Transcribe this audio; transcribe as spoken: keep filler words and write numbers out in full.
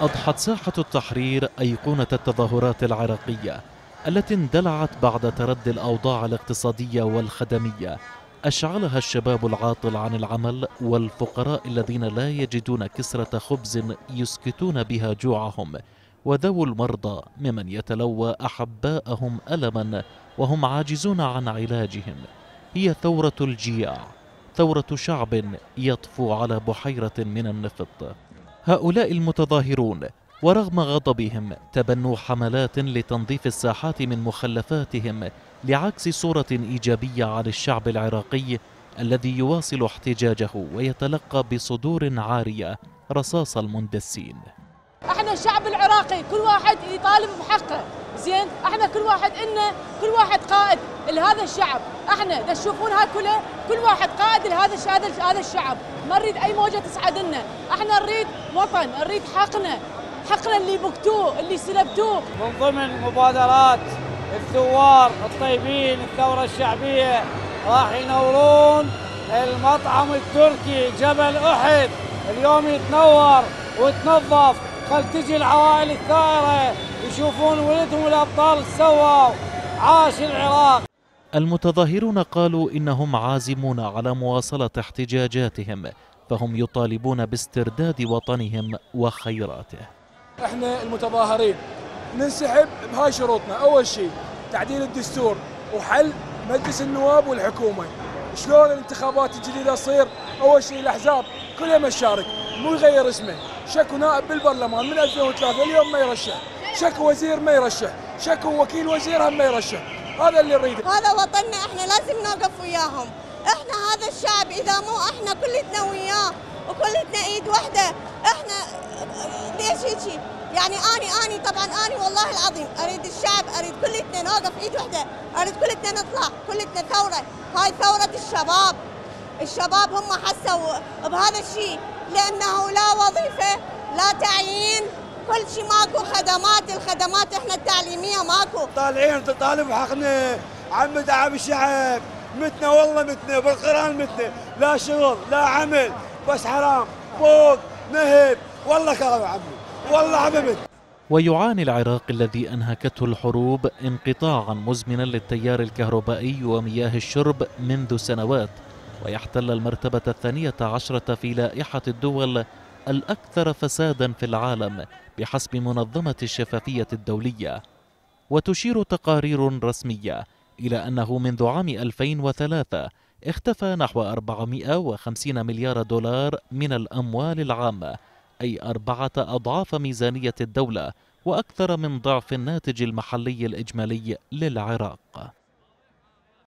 أضحت ساحة التحرير أيقونة التظاهرات العراقية التي اندلعت بعد تردي الأوضاع الاقتصادية والخدمية، أشعلها الشباب العاطل عن العمل والفقراء الذين لا يجدون كسرة خبز يسكتون بها جوعهم، وذوي المرضى ممن يتلوى أحباءهم ألما وهم عاجزون عن علاجهم. هي ثورة الجياع، ثورة شعب يطفو على بحيرة من النفط. هؤلاء المتظاهرون ورغم غضبهم تبنوا حملات لتنظيف الساحات من مخلفاتهم، لعكس صورة إيجابية عن الشعب العراقي الذي يواصل احتجاجه ويتلقى بصدور عارية رصاص المندسين. احنا الشعب العراقي كل واحد يطالب بحقه، زين احنا كل واحد إلنا كل واحد قائد لهذا الشعب، احنا دا تشوفونها كله كل واحد قائد لهذا هذا الشعب، ما نريد اي موجه تصعد لنا، احنا نريد وطن، نريد حقنا، حقنا اللي بكتوه اللي سلبتوه. من ضمن مبادرات الثوار الطيبين الثوره الشعبيه راح ينورون المطعم التركي جبل احد، اليوم يتنور وتنظف، خل تجي العوائل الثائرة يشوفون ولدهم الأبطال سووا. عاش العراق. المتظاهرون قالوا إنهم عازمون على مواصلة احتجاجاتهم، فهم يطالبون باسترداد وطنهم وخيراته. احنا المتظاهرين ننسحب بهاي شروطنا، أول شيء تعديل الدستور وحل مجلس النواب والحكومة. شلون الانتخابات الجديدة تصير؟ أول شيء الأحزاب كلها ما تشارك، مو يغير اسمه، شكو نائب بالبرلمان من ألفين وثلاثة اليوم ما يرشح، شكو وزير ما يرشح، شكو وكيل وزير هم ما يرشح، هذا اللي نريده. هذا وطننا، احنا لازم نوقف وياهم، احنا هذا الشعب إذا مو احنا كلتنا وياه وكلتنا ايد واحدة، احنا ليش هيجي؟ يعني أني أني طبعا أني والله العظيم أريد الشعب، أريد كلتنا نوقف ايد واحدة، أريد كلتنا نطلع، كلتنا ثورة، هاي ثورة الشباب، الشباب هم حسوا بهذا الشيء، لأنه لا وظيفة لا تعيين، كل شيء ماكو، خدمات الخدمات احنا التعليمية ماكو. طالعين تطالب حقنا، عم تعب الشعب، متنا والله متنا بالقران متنا، لا شغل لا عمل، بس حرام فوق نهب، والله كرم عمي والله عمي. ويعاني العراق الذي أنهكته الحروب انقطاعا مزمنا للتيار الكهربائي ومياه الشرب منذ سنوات، ويحتل المرتبة الثانية عشرة في لائحة الدول الأكثر فسادا في العالم بحسب منظمة الشفافية الدولية. وتشير تقارير رسمية إلى أنه منذ عام ألفين وثلاثة اختفى نحو أربعمئة وخمسين مليار دولار من الأموال العامة، أي أربعة أضعاف ميزانية الدولة وأكثر من ضعف الناتج المحلي الإجمالي للعراق.